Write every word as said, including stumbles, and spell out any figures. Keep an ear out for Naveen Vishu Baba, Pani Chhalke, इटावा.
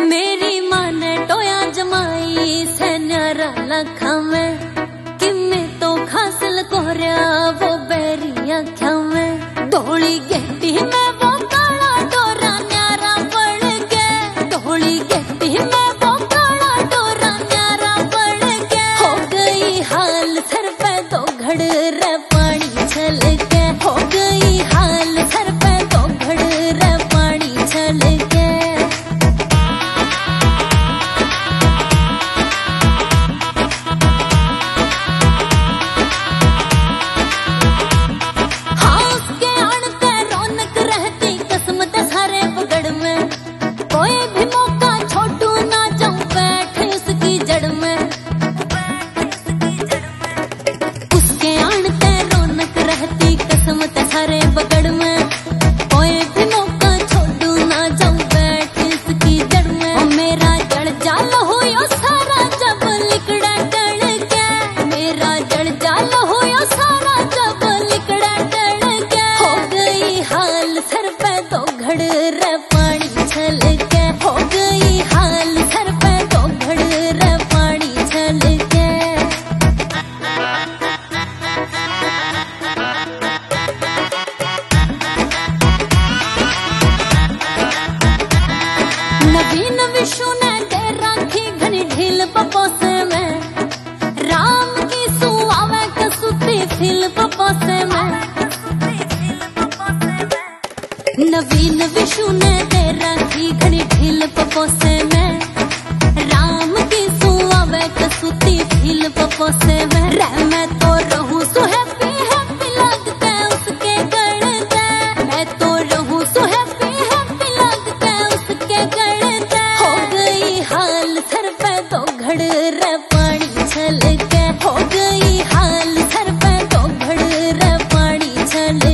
मेरी माँ ने टोया जमाई से न्यारा लखा में कि मैं तो खासल कोरिया वो बैरिया क्या में धोली कहती मैं वो काला डोरा न्यारा पड़ के धोली कहती मैं वो काला डोरा न्यारा पड़ के हो गई हाल सर पे तो घड़ रे पानी चल के हो गई हाल सर पे तो घड़ रे पानी चल के। नवीन विशु ने दे राखी घनी ढील पपोसे में राम की सुआवे कसुती फील पपोसे में नवीन विशु ने दे राखी घनी ढील पपोसे में राम की सुआवे कसुती फील पपोसे में रह मैं तो रहूं सो हैप्पी हैप्पी लगता है उसके गणता मैं तो रहूं सो हैप्पी हैप्पी लगता है उसके गण हाल सर पे तो घड़ रे पानी चल के हो गई हाल सर पे तो घड़ रे पानी चल।